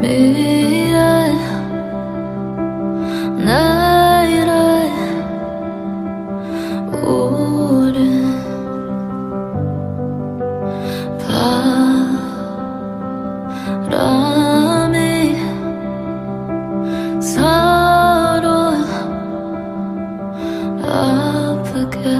미래 나이라의 오랜 바람이 서로 아프게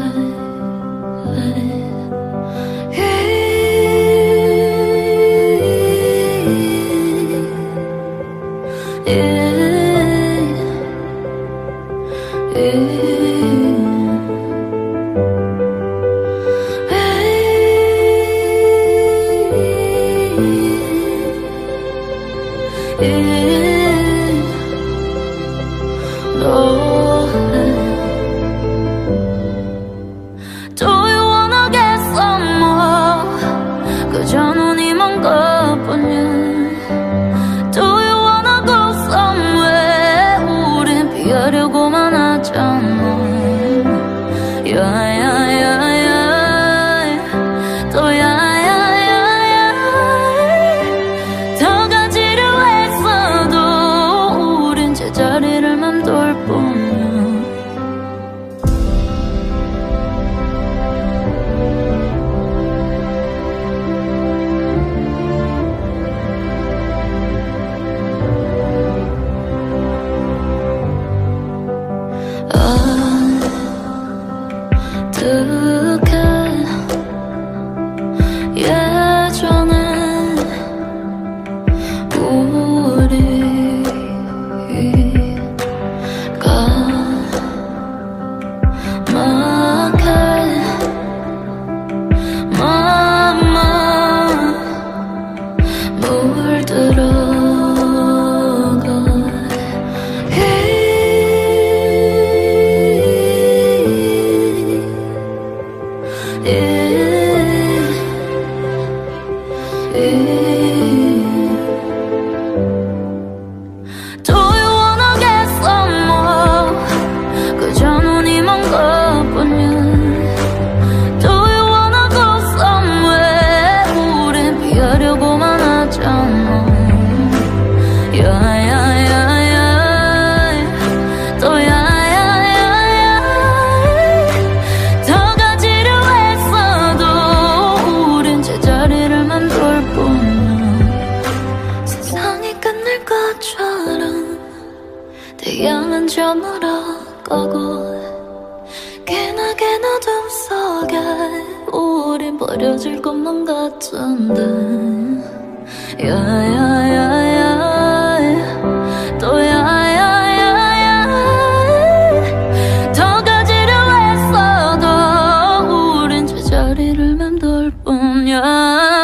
맘 돌뿐이야.